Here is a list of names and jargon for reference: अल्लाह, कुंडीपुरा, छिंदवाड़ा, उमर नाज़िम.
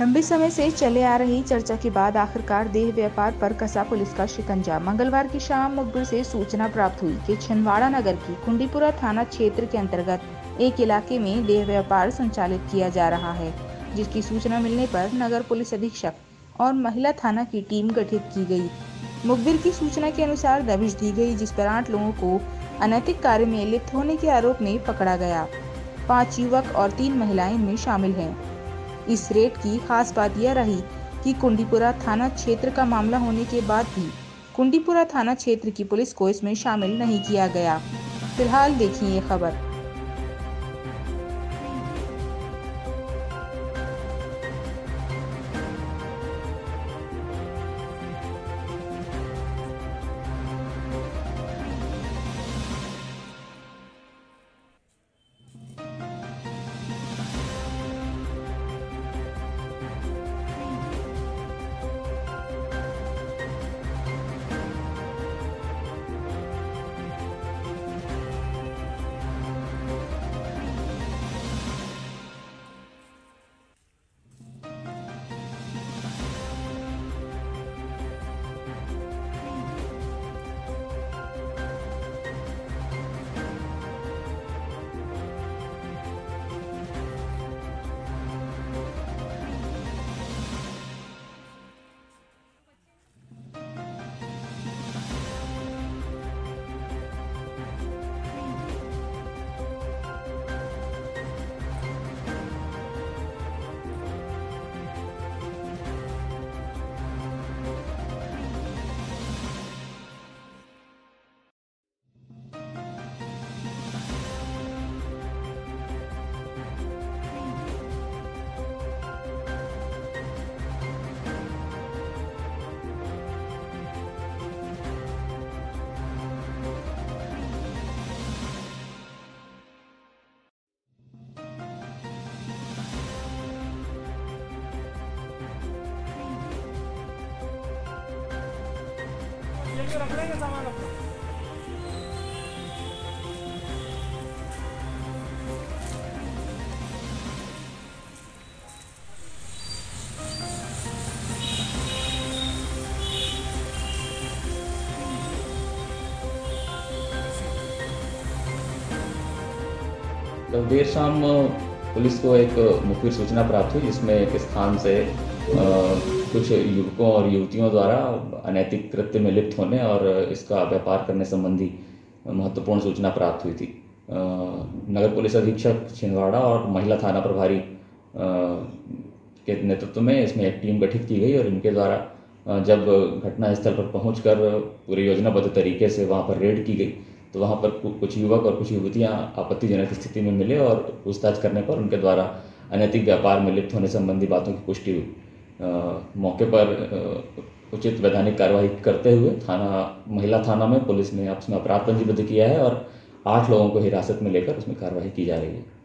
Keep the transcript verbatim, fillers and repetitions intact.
लंबे समय से चले आ रही चर्चा के बाद आखिरकार देह व्यापार पर कसा पुलिस का शिकंजा। मंगलवार की शाम मुखबिर से सूचना प्राप्त हुई कि छिंदवाड़ा नगर की कुंडीपुरा थाना क्षेत्र के अंतर्गत एक इलाके में देह व्यापार संचालित किया जा रहा है, जिसकी सूचना मिलने पर नगर पुलिस अधीक्षक और महिला थाना की टीम गठित की गई। मुखबिर की सूचना के अनुसार दबिश दी गई, जिस पर आठ लोगों को अनैतिक कार्य में लिप्त होने के आरोप में पकड़ा गया। पाँच युवक और तीन महिलाएं इनमें शामिल हैं। इस रेड की खास बात यह रही कि कुंडीपुरा थाना क्षेत्र का मामला होने के बाद भी कुंडीपुरा थाना क्षेत्र की पुलिस को इसमें शामिल नहीं किया गया। फिलहाल देखिए ये खबर। रख लेंगे सामान अपना। जब देर शाम पुलिस को एक मुखबिर सूचना प्राप्त हुई, जिसमें एक स्थान से आ, कुछ युवकों और युवतियों द्वारा अनैतिक कृत्य में लिप्त होने और इसका व्यापार करने संबंधी महत्वपूर्ण सूचना प्राप्त हुई थी। नगर पुलिस अधीक्षक छिंदवाड़ा और महिला थाना प्रभारी के नेतृत्व में इसमें एक टीम गठित की गई और इनके द्वारा जब घटना स्थल पर पहुंचकर पूरे योजनाबद्ध तरीके से वहां पर रेड की गई, तो वहां पर कुछ युवक और कुछ युवतियाँ आपत्तिजनक स्थिति में मिले और पूछताछ करने पर उनके द्वारा अनैतिक व्यापार में लिप्त होने संबंधी बातों की पुष्टि हुई। आ, मौके पर आ, उचित वैधानिक कार्रवाई करते हुए थाना महिला थाना में पुलिस ने आपस में अपराध पंजीबद्ध किया है और आठ लोगों को हिरासत में लेकर उसमें कार्रवाई की जा रही है।